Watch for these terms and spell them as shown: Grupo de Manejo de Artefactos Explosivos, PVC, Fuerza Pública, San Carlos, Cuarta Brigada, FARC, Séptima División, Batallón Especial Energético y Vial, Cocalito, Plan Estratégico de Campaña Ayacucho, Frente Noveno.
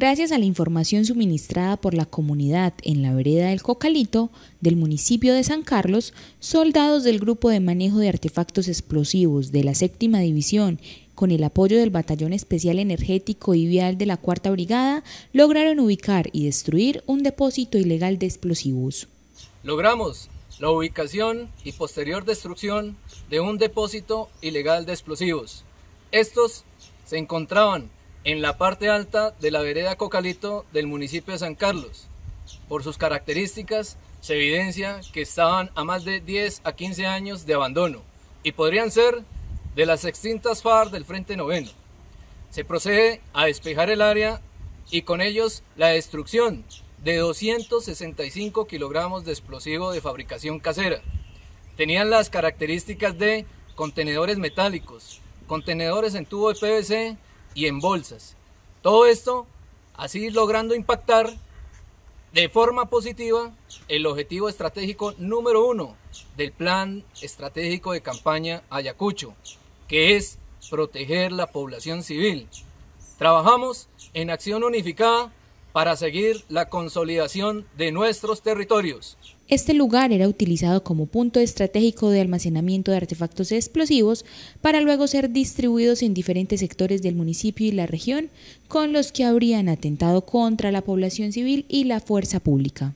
Gracias a la información suministrada por la comunidad en la vereda del Cocalito, del municipio de San Carlos, soldados del Grupo de Manejo de Artefactos Explosivos de la Séptima División, con el apoyo del Batallón Especial Energético y Vial de la Cuarta Brigada, lograron ubicar y destruir un depósito ilegal de explosivos. Logramos la ubicación y posterior destrucción de un depósito ilegal de explosivos. Estos se encontraban en la parte alta de la vereda Cocalito del municipio de San Carlos. Por sus características, se evidencia que estaban a más de 10 a 15 años de abandono y podrían ser de las extintas FARC del Frente Noveno. Se procede a despejar el área y con ellos la destrucción de 265 kilogramos de explosivo de fabricación casera. Tenían las características de contenedores metálicos, contenedores en tubo de PVC y en bolsas. Todo esto así logrando impactar de forma positiva el objetivo estratégico número 1 del Plan Estratégico de Campaña Ayacucho, que es proteger la población civil. Trabajamos en acción unificada para seguir la consolidación de nuestros territorios. Este lugar era utilizado como punto estratégico de almacenamiento de artefactos explosivos para luego ser distribuidos en diferentes sectores del municipio y la región con los que habrían atentado contra la población civil y la fuerza pública.